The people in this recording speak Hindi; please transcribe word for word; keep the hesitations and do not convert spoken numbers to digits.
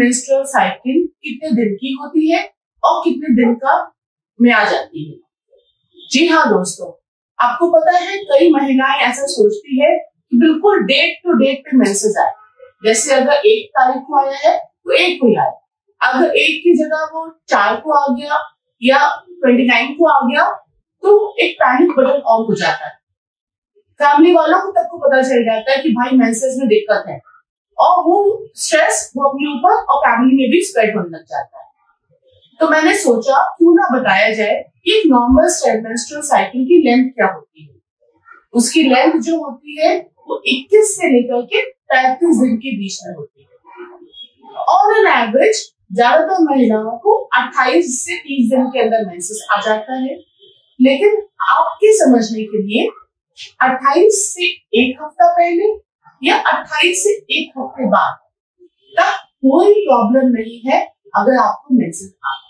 मेंस्ट्रुअल साइकिल कितने दिन की होती है और कितने दिन का में आ जाती है। जी हाँ दोस्तों, आपको पता है कई महिलाएं ऐसा सोचती है कि बिल्कुल डेट टू डेट पे मेंसेस आए, जैसे अगर एक तारीख को आया है तो एक को आया, अगर एक की जगह वो चार को आ गया या ट्वेंटी नाइन को आ गया तो एक पैनिक बटन ऑन हो जाता है। फैमिली वालों को तक को पता चल जाता है कि भाई मेंसेस में दिक्कत है और वो स्ट्रेस वो अपने ऊपर और फैमिली में भी स्प्रेड होने लग जाता है। तो मैंने सोचा क्यों ना बताया जाए कि एक नॉर्मल मेंस्ट्रुअल साइकिल की लेंथ क्या होती है। उसकी लेंथ जो होती है वो इक्कीस से लेकर के पैंतीस दिन के बीच में होती है। ऑन एन एवरेज ज्यादातर महिलाओं को अट्ठाईस से तीस दिन के अंदर मेंसेस आ जाता है, लेकिन आपके समझने के लिए अट्ठाईस से एक हफ्ता पहले या अट्ठाईस से एक हफ्ते बाद तक कोई प्रॉब्लम नहीं है अगर आपको मेंसेस आ